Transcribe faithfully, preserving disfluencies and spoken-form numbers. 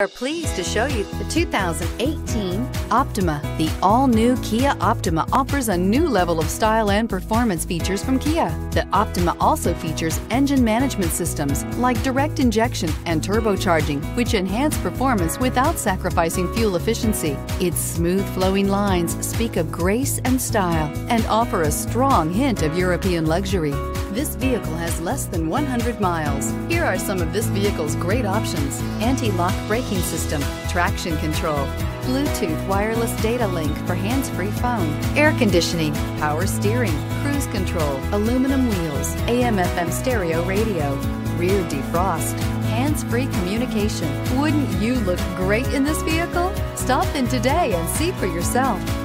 We are pleased to show you the two thousand eighteen Optima. The all-new Kia Optima offers a new level of style and performance features from Kia. The Optima also features engine management systems like direct injection and turbocharging, which enhance performance without sacrificing fuel efficiency. Its smooth flowing lines speak of grace and style and offer a strong hint of European luxury. This vehicle has less than one hundred miles. Here are some of this vehicle's great options: anti-lock braking system, traction control, Bluetooth wireless data link for hands-free phone, air conditioning, power steering, cruise control, aluminum wheels, A M F M stereo radio, rear defrost, hands-free communication. Wouldn't you look great in this vehicle? Stop in today and see for yourself.